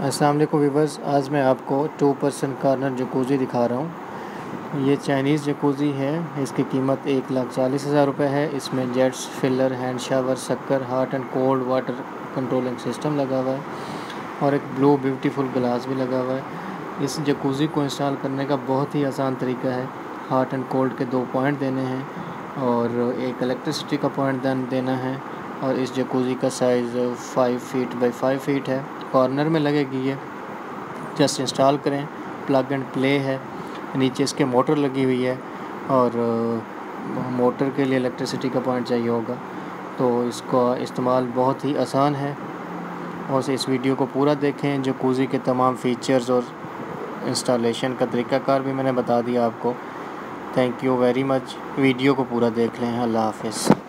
अस्सलाम वालेकुम व्यूअर्स, आज मैं आपको 2% कॉर्नर जकूज़ी दिखा रहा हूँ। ये चाइनीज़ जकूज़ी है, इसकी कीमत 1,40,000 रुपये है। इसमें जेट्स, फिलर, हैंड शावर, शक्कर, hot and cold water controlling system लगा हुआ है और एक ब्लू ब्यूटीफुल ग्लास भी लगा हुआ है। इस जकूज़ी को इंस्टॉल करने का बहुत ही आसान तरीका है। हॉट एंड कोल्ड के 2 पॉइंट देने हैं और एक इलेक्ट्रिसिटी का पॉइंट देना है। और इस जकूज़ी का साइज़ 5 फीट बाई 5 फीट है। कॉर्नर में लगेगी ये। जस्ट इंस्टॉल करें, प्लग एंड प्ले है। नीचे इसके मोटर लगी हुई है और मोटर के लिए इलेक्ट्रिसिटी का पॉइंट चाहिए होगा। तो इसका इस्तेमाल बहुत ही आसान है। और इस वीडियो को पूरा देखें। जकूज़ी के तमाम फ़ीचर्स और इंस्टॉलेशन का तरीक़ाकार भी मैंने बता दिया आपको। Thank you very much. Video को पूरा देख लें। अल्लाह हाफ़िज़।